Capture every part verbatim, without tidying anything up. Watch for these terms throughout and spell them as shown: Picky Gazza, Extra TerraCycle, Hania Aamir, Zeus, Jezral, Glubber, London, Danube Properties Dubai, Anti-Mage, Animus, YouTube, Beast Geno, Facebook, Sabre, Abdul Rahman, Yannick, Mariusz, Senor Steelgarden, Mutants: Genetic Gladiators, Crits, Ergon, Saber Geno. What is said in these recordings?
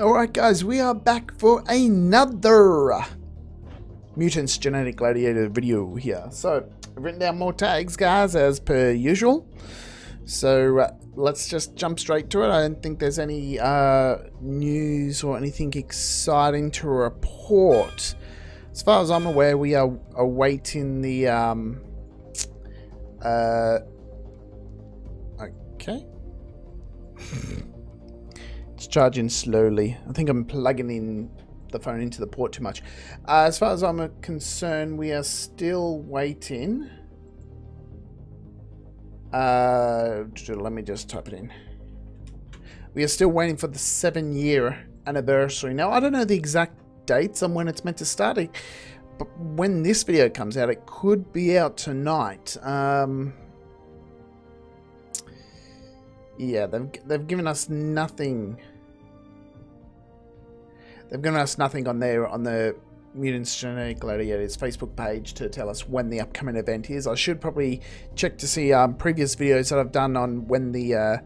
Alright guys, we are back for another Mutants Genetic Gladiator video here. So, I've written down more tags guys, as per usual. So, uh, let's just jump straight to it. I don't think there's any uh, news or anything exciting to report. As far as I'm aware, we are awaiting the... Um, uh, okay. It's charging slowly. I think I'm plugging in the phone into the port too much. Uh, as far as I'm concerned, we are still waiting. Uh, let me just type it in. We are still waiting for the seven-year anniversary. Now, I don't know the exact dates on when it's meant to start, but when this video comes out, it could be out tonight. Um, yeah, they've, they've given us nothing. They've given us nothing on their on the Mutants Genetic Gladiators Facebook page to tell us when the upcoming event is. I should probably check to see um, previous videos that I've done on when the uh,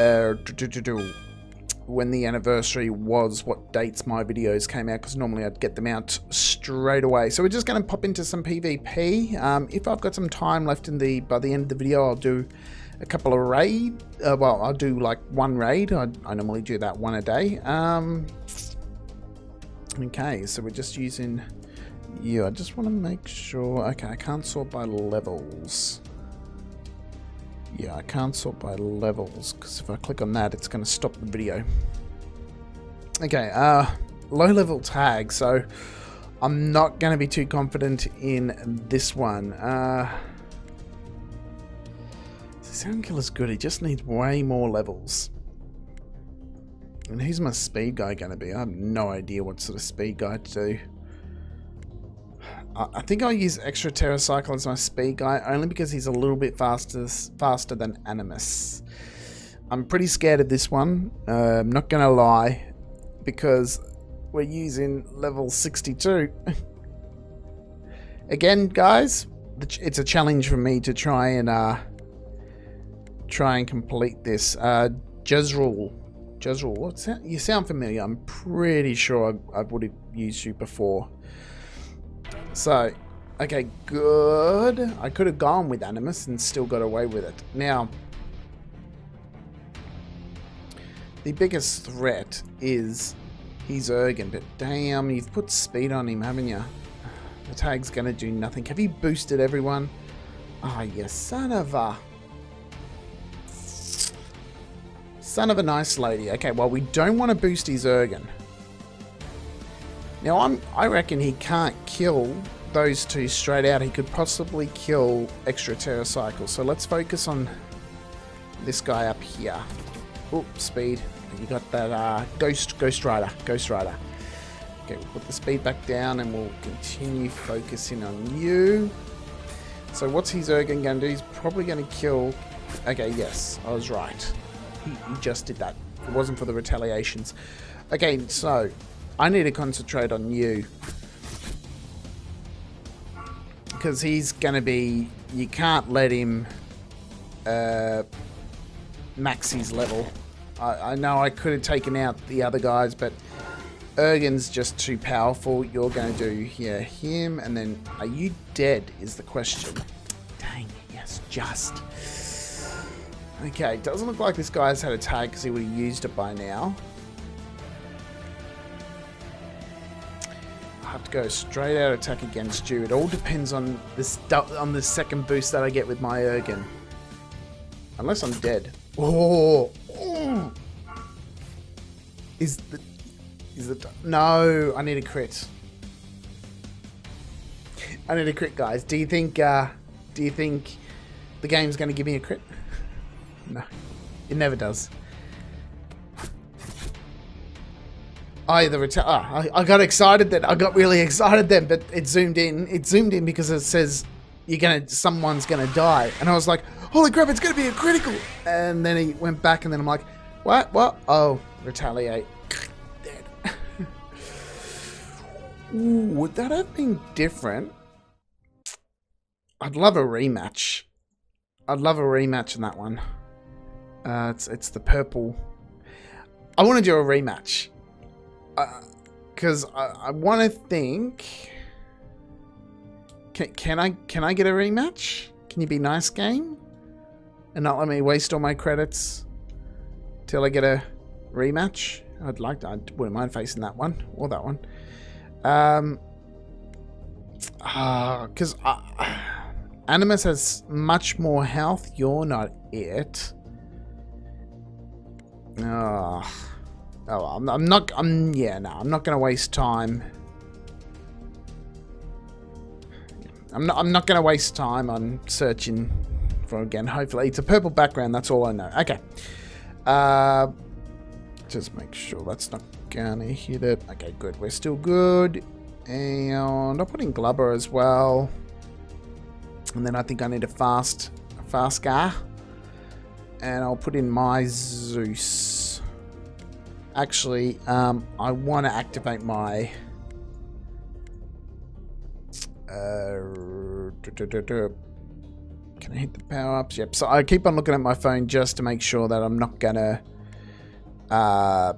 uh, do, do, do, do, when the anniversary was, what dates my videos came out, because normally I'd get them out straight away. So we're just going to pop into some PvP. Um, if I've got some time left in the by the end of the video, I'll do a couple of raid. Uh, well, I'll do like one raid. I, I normally do that one a day. Um, Okay, so we're just using you. I just want to make sure. Okay, I can't sort by levels. Yeah, I can't sort by levels, because if I click on that, it's going to stop the video. Okay, uh, low-level tag, so I'm not going to be too confident in this one. Uh, Sound Killer's good, he just needs way more levels. And who's my speed guy going to be? I have no idea what sort of speed guy to do. I, I think I'll use Extra TerraCycle as my speed guy, only because he's a little bit faster faster than Animus. I'm pretty scared of this one, uh, I'm not going to lie, because we're using level sixty-two. Again, guys, it's a challenge for me to try and, uh, try and complete this. Uh, Jezral. Jezral, what's that? You sound familiar. I'm pretty sure I, I would have used you before. So, okay, good. I could have gone with Animus and still got away with it. Now, the biggest threat is he's Ergon, but damn, you've put speed on him, haven't you? The tag's going to do nothing. Have you boosted everyone? Ah, you son of a... Son of a nice lady. Okay, well, we don't want to boost his Ergon. Now, I'm, I reckon he can't kill those two straight out. He could possibly kill Extra TerraCycle. So let's focus on this guy up here. Oops, speed. You got that uh, Ghost Ghost Rider. Ghost Rider. Okay, we'll put the speed back down and we'll continue focusing on you. So what's his Ergon going to do? He's probably going to kill... Okay, yes, I was right. He, he just did that. It wasn't for the retaliations. Okay, so I need to concentrate on you, because he's going to be... You can't let him uh, max his level. I, I know I could have taken out the other guys, but Ergon's just too powerful. You're going to do here him, and then are you dead is the question. Dang, yes, just... Okay, doesn't look like this guy's had a tag, because he would have used it by now. I have to go straight out attack against you. It all depends on this on the second boost that I get with my Ergon. Unless I'm dead. Oh, oh. Is the is the no? I need a crit. I need a crit, guys. Do you think? Uh, do you think the game's going to give me a crit? No, it never does. Either oh, I, I got excited then. I got really excited then, but it zoomed in. It zoomed in because it says you're gonna, someone's gonna die, and I was like, "Holy crap, it's gonna be a critical!" And then he went back, and then I'm like, "What? What? Oh, retaliate." Dead. Ooh, would that have been different? I'd love a rematch. I'd love a rematch in that one. Uh, it's, it's the purple. I want to do a rematch. because uh, I, I want to think. Can, can I can I get a rematch? Can you be nice, game, and not let me waste all my credits till I get a rematch? I'd like to. I wouldn't mind facing that one or that one. Um. Ah, uh, because uh, Animus has much more health. You're not it. Oh, oh, I'm, I'm not. I'm yeah. No, I'm not going to waste time. I'm not. I'm not going to waste time on searching for again. Hopefully, it's a purple background. That's all I know. Okay. Uh, just make sure that's not going to hit it. Okay, good. We're still good. And I'll put in Glubber as well. And then I think I need a fast, a fast gar. And I'll put in my Zeus. Actually, um, I want to activate my uh, do, do, do, do. Can I hit the power-ups? Yep, so I keep on looking at my phone just to make sure that I'm not gonna uh,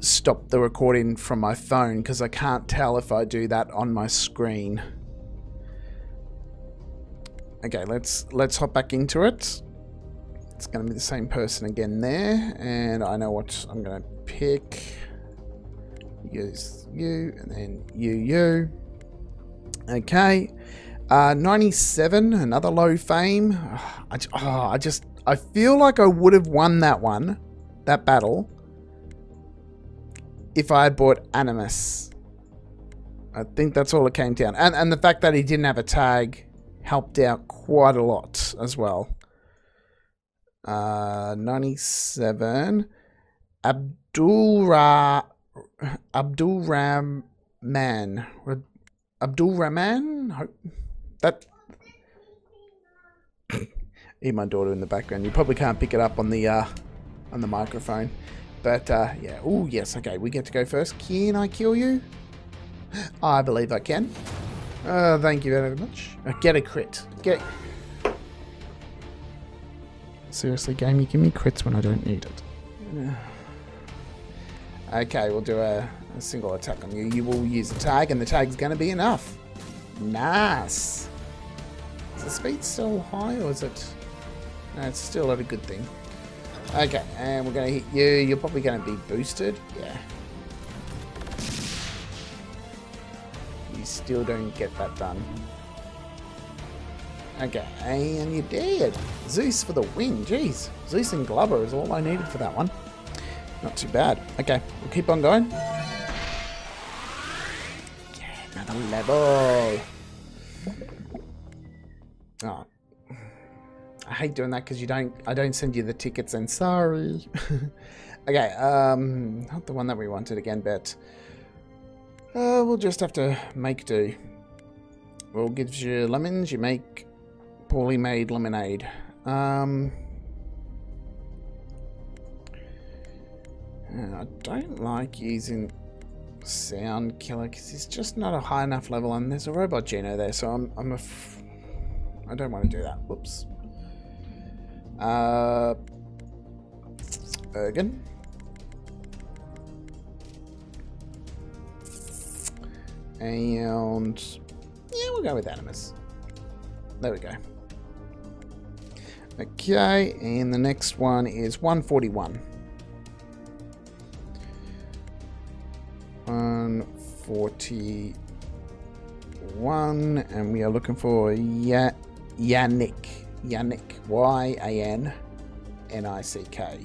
stop the recording from my phone, because I can't tell if I do that on my screen. Okay, let's let's hop back into it. It's going to be the same person again there, and I know what I'm going to pick. Use you, and then you, you. Okay, uh, ninety-seven, another low fame. Oh, I, oh, I just, I feel like I would have won that one, that battle, if I had bought Animus. I think that's all it came down, and and the fact that he didn't have a tag helped out quite a lot as well. Uh, ninety-seven, Abdul Ra, Abdul Rahman, Abdul Rahman. That hear my daughter in the background. You probably can't pick it up on the uh, on the microphone, but uh, yeah. Oh yes, okay. We get to go first. Can I kill you? I believe I can. Uh, thank you very much. Uh, get a crit. Get. Seriously, game, you give me crits when I don't need it. Okay, we'll do a, a single attack on you. You will use a tag, and the tag's going to be enough. Nice. Is the speed still high, or is it... No, it's still at a good thing. Okay, and we're going to hit you. You're probably going to be boosted. Yeah. You still don't get that done. Okay, and you're dead. Zeus for the win. Jeez. Zeus and Glubber is all I needed for that one. Not too bad. Okay, we'll keep on going. Yeah, another level. Oh. I hate doing that because you don't I don't send you the tickets, and sorry. Okay, um not the one that we wanted again, but uh, we'll just have to make do. We'll give you lemons, you make poorly made lemonade. Um, I don't like using Sound Killer because it's just not a high enough level, and there's a Robot Geno there, so I'm I'm a f I don't want to do that. Whoops. Uh, Ergon. And yeah, we'll go with Animus. There we go. Okay, and the next one is one forty-one. one forty-one, and we are looking for ya Yannick. Yannick, Y A N N I C K.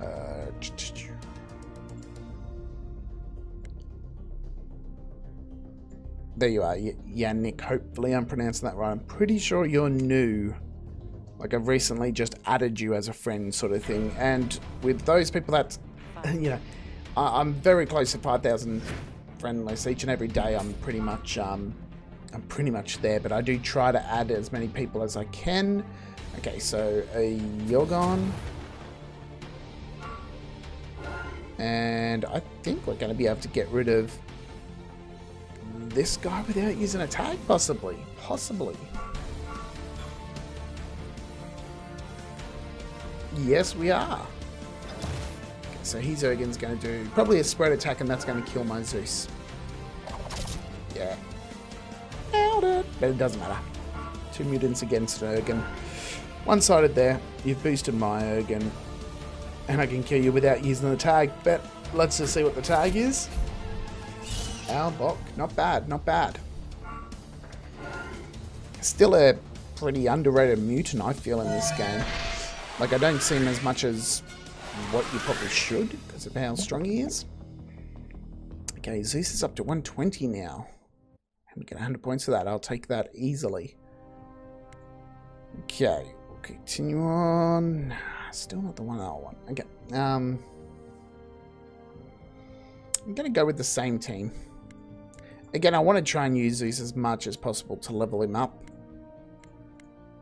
Uh, there you are, Yannick. Hopefully I'm pronouncing that right. I'm pretty sure you're new. Like, I've recently just added you as a friend sort of thing. And with those people that, you know, I, I'm very close to five thousand friend lists. Each and every day I'm pretty much, um, I'm pretty much there. But I do try to add as many people as I can. Okay, so a Ergon. And I think we're going to be able to get rid of this guy without using a tag, possibly. Possibly. Yes, we are. so his Ergon's going to do probably a spread attack, and that's going to kill my Zeus. Yeah. Nailed it. But it doesn't matter. Two mutants against an Ergon. One-sided there. You've boosted my Ergon. And I can kill you without using the tag, but let's just see what the tag is. Our block. Not bad, not bad. Still a pretty underrated mutant, I feel, in this game. Like, I don't see him as much as what you probably should, because of how strong he is. Okay, Zeus is up to one twenty now. And we get one hundred points for that. I'll take that easily. Okay, we'll continue on. Still not the one I want. Okay, um... I'm going to go with the same team. Again, I want to try and use Zeus as much as possible to level him up.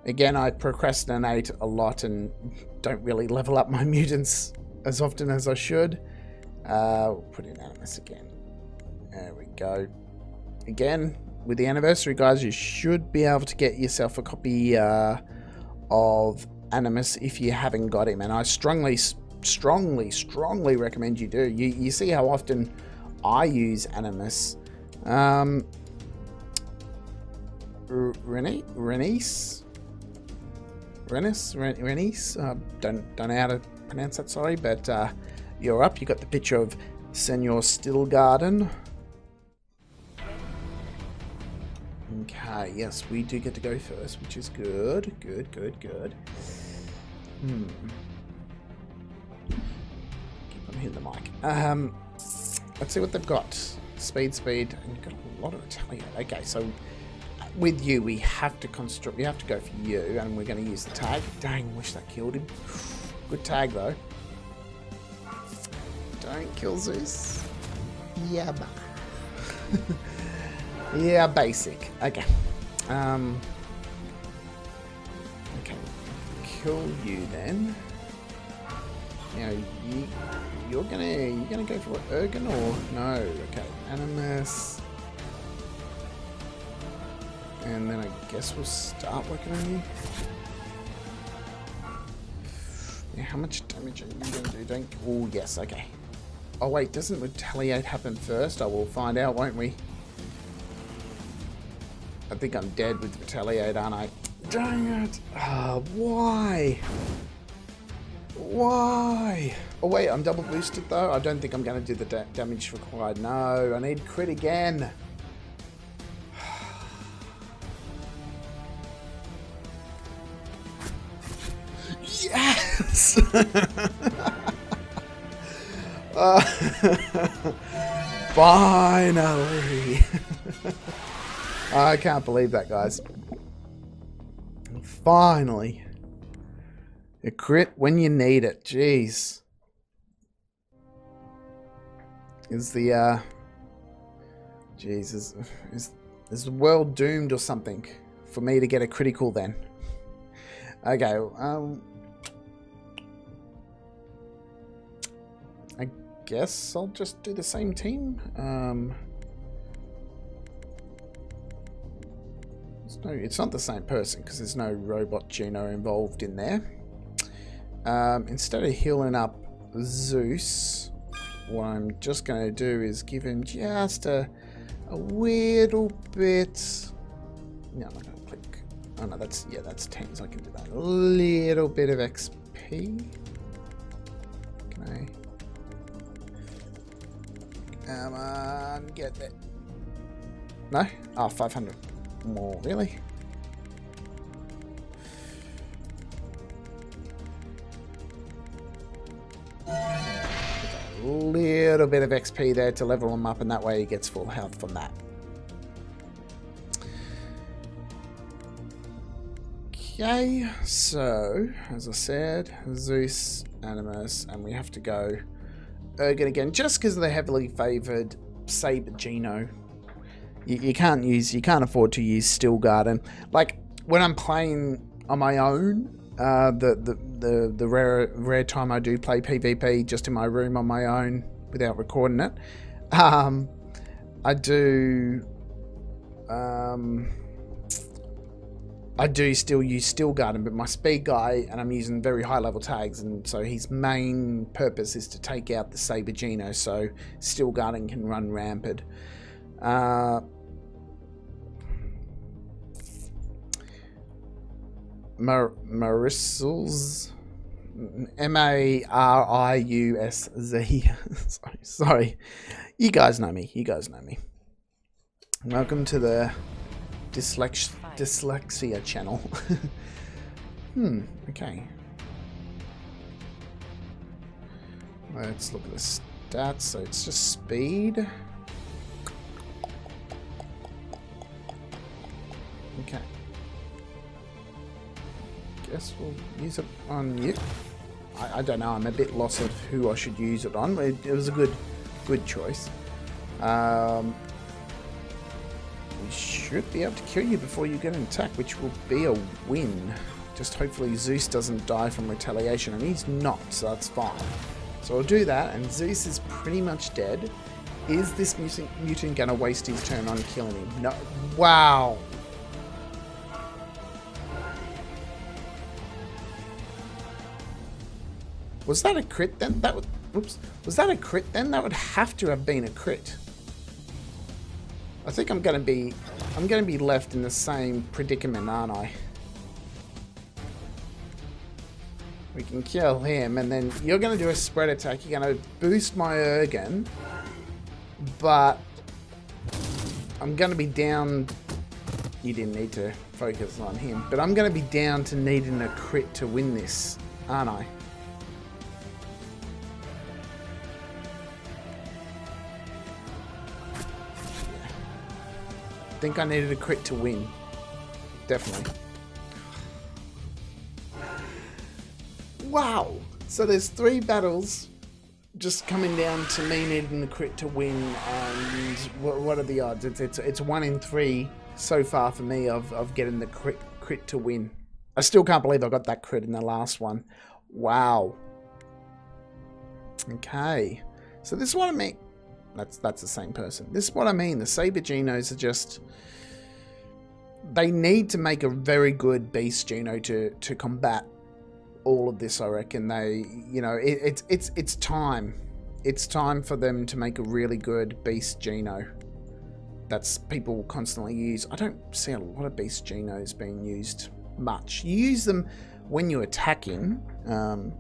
Again, I procrastinate a lot and don't really level up my mutants as often as I should. Uh, we'll put in Animus again. There we go. Again, with the anniversary, guys, you should be able to get yourself a copy uh, of Animus if you haven't got him. And I strongly, strongly, strongly recommend you do. You, you see how often I use Animus. Um, Renice? Renice? Renice, Renice, uh, don't don't know how to pronounce that. Sorry, but uh, you're up. You got the picture of Senor Steelgarden. Okay, yes, we do get to go first, which is good, good, good, good. Hmm. Keep on hitting the mic. Um, let's see what they've got. Speed, speed, and you've got a lot of retaliate. Okay, so. With you, we have to construct. We have to go for you, and we're going to use the tag. Dang, wish that killed him. Good tag though. Don't kill Zeus. Yeah, yeah, basic. Okay. Um. Okay, kill you then. Now you, you're gonna you're gonna go for what, Ergon or no? Okay, Animus. And then I guess we'll start working on you. Yeah, how much damage are you going to do? Don't... Oh, yes, okay. Oh, wait, doesn't retaliate happen first? I will find out, won't we? I think I'm dead with retaliate, aren't I? Dang it! Ah, oh, why? Why? Oh, wait, I'm double boosted, though. I don't think I'm going to do the da damage required. No, I need crit again. uh, finally. I can't believe that, guys. Finally. A crit when you need it. Jeez. Is the uh Jesus is is the world doomed or something for me to get a critical then? Okay, um guess I'll just do the same team. Um, it's, no, it's not the same person because there's no robot Geno involved in there. Um, instead of healing up Zeus, what I'm just going to do is give him just a, a little bit. No, I'm not going to click. Oh no, that's yeah, that's ten. So I can do that. A little bit of X P. Okay. Come on, get that. No? Oh, five hundred more, really? A little bit of X P there to level him up, and that way he gets full health from that. Okay, so, as I said, Zeus, Animus, and we have to go Ergon again, just because of the heavily favoured Saber Geno. You, you can't use, you can't afford to use Steelgarden. Like when I'm playing on my own, uh, the, the the the rare rare time I do play PvP, just in my room on my own without recording it, um, I do um, I do still use Steelgarden, but my speed guy, and I'm using very high level tags, and so his main purpose is to take out the Saber Geno, so Steelgarden can run rampant. Uh, Mar Mariusz, M A R I U S Z. sorry, sorry, you guys know me. You guys know me. Welcome to the dyslex dyslexia channel. hmm. Okay. Let's look at the stats. So it's just speed. Okay. Guess we'll use it on you. I, I don't know. I'm a bit lost of who I should use it on. It, it was a good, good choice. Um, we should be able to kill you before you get an attack, which will be a win. Just hopefully Zeus doesn't die from retaliation, and he's not, so that's fine. So I'll do that, and Zeus is pretty much dead. Is this mutant, mutant gonna waste his turn on killing him? No. Wow. Was that a crit then? That would, oops. Was that a crit then? That would have to have been a crit. I think I'm gonna be, I'm gonna be left in the same predicament, aren't I? We can kill him, and then you're gonna do a spread attack. You're gonna boost my Ergon, but I'm gonna be down. You didn't need to focus on him, but I'm gonna be down to needing a crit to win this, aren't I? I think I needed a crit to win. Definitely. Wow! So there's three battles just coming down to me needing a crit to win, and what, what are the odds? It's, it's, it's one in three so far for me of, of getting the crit, crit to win. I still can't believe I got that crit in the last one. Wow. Okay. So this is what I mean. That's, that's the same person. This is what I mean. The Saber Genos are just... They need to make a very good Beast Geno to, to combat all of this, I reckon. They, you know, it, it's, it's, it's time. It's time for them to make a really good Beast Geno. That's people constantly use. I don't see a lot of Beast Genos being used much. You use them when you're attacking. Um,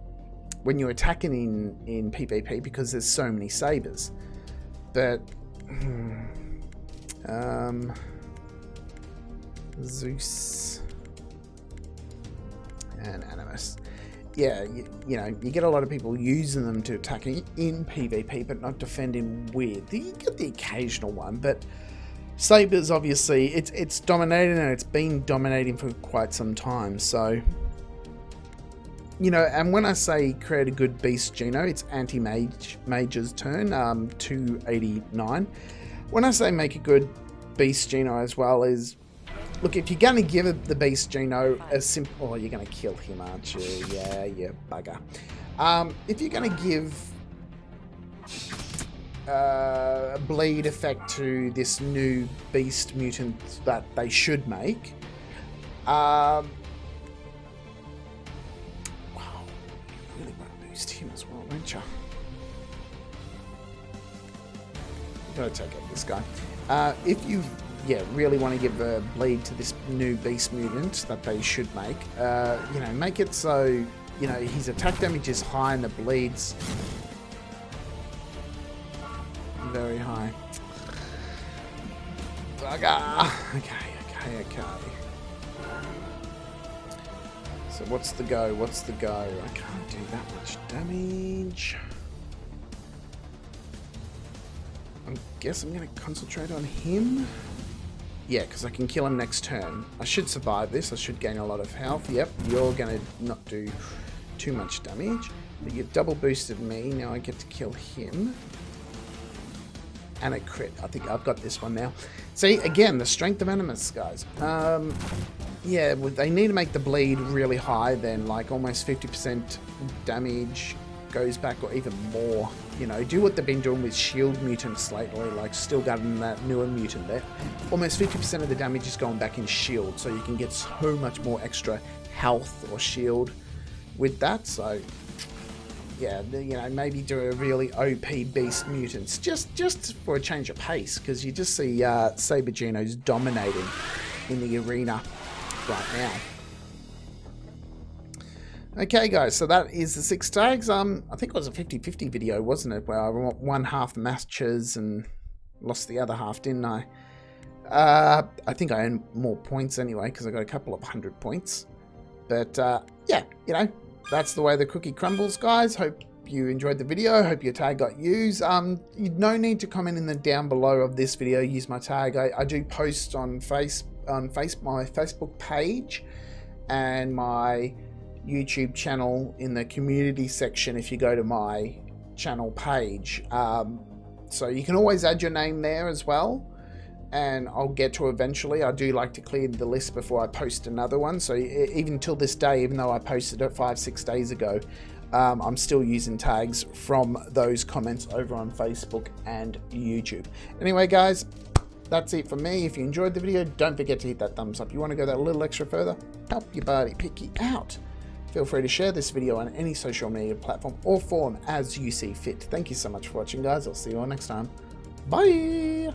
when you're attacking in, in PvP, because there's so many Sabers. But um, Zeus and Animus, yeah, you, you know, you get a lot of people using them to attack in, in PvP, but not defending with. You get the occasional one, but Sabre's obviously it's it's dominating, and it's been dominating for quite some time. So, you know, and when I say create a good Beast Geno, it's Anti-Mage, Mage's turn, um, two eighty-nine. When I say make a good Beast Geno as well is, look, if you're going to give it the Beast Geno a simple, oh, you're going to kill him, aren't you? Yeah, you bugger. Um, if you're going to give uh, a bleed effect to this new Beast Mutant that they should make, um... him as well, won't you? Gotta take out this guy. Uh, if you, yeah, really want to give a bleed to this new Beast Mutant that they should make, uh, you know, make it so, you know, his attack damage is high and the bleed's very high. Bugger! Okay, okay, okay. So what's the go? What's the go? I can't do that much damage. I guess I'm going to concentrate on him. Yeah, because I can kill him next turn. I should survive this. I should gain a lot of health. Yep, you're going to not do too much damage. But you've double boosted me. Now I get to kill him. And a crit. I think I've got this one now. See, again, the strength of Animus, guys. Um... Yeah, they need to make the bleed really high then, like almost fifty percent damage goes back or even more. You know, do what they've been doing with shield mutants lately, like Steelgarden, that newer mutant there. Almost fifty percent of the damage is going back in shield, so you can get so much more extra health or shield with that. So yeah, you know, maybe do a really O P beast mutants just just for a change of pace, because you just see uh, Saber Geno's dominating in the arena right now. Okay guys, so that is the six tags. Um, I think it was a fifty fifty video, wasn't it? Where I won half the matches and lost the other half, didn't I? Uh, I think I earned more points anyway, because I got a couple of hundred points. But uh, yeah, you know, that's the way the cookie crumbles, guys. Hope you enjoyed the video. Hope your tag got used. Um, you no need to comment in the down below of this video. Use my tag. I, I do post on face on face my Facebook page and my YouTube channel in the community section if you go to my channel page, um, so you can always add your name there as well, and I'll get to eventually. I do like to clear the list before I post another one, so even till this day, even though I posted it five six days ago, um, I'm still using tags from those comments over on Facebook and YouTube. Anyway guys, that's it for me. If you enjoyed the video, don't forget to hit that thumbs up. You want to go that little extra further, help your buddy Picky out. Feel free to share this video on any social media platform or form as you see fit. Thank you so much for watching, guys. I'll see you all next time. Bye!